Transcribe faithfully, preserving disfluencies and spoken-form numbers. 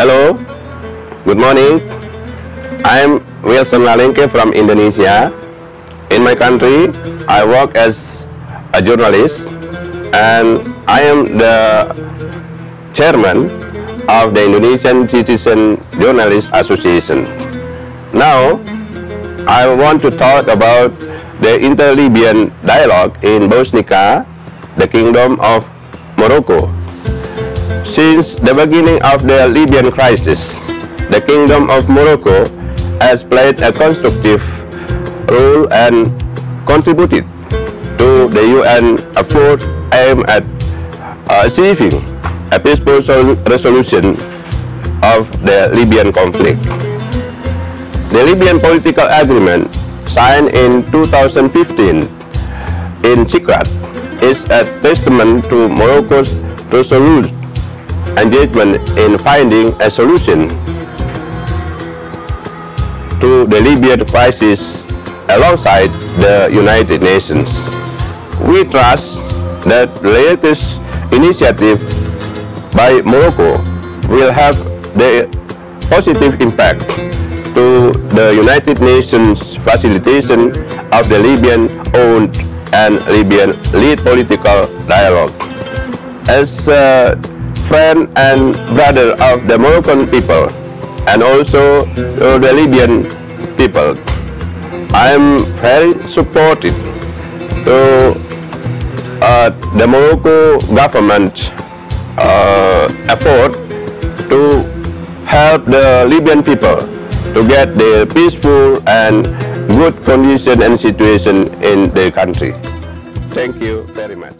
Hello, good morning. I'm Wilson Lalengke from Indonesia. In my country, I work as a journalist and I am the chairman of the Indonesian Citizen Journalist Association. Now, I want to talk about the Inter-Libyan Dialogue in Bouznika, the Kingdom of Morocco. Since the beginning of the Libyan crisis, the Kingdom of Morocco has played a constructive role and contributed to the U N effort aimed at achieving a peaceful resolution of the Libyan conflict. The Libyan political agreement signed in two thousand fifteen in Skhirat is a testament to Morocco's resolute engagement in finding a solution to the Libyan crisis alongside the United Nations. We trust that the latest initiative by Morocco will have the positive impact to the United Nations facilitation of the Libyan-owned and Libyan-led political dialogue. As a friend and brother of the Moroccan people and also the Libyan people, I am very supportive to uh, the Morocco government uh, effort to help the Libyan people to get the peaceful and good condition and situation in their country. Thank you very much.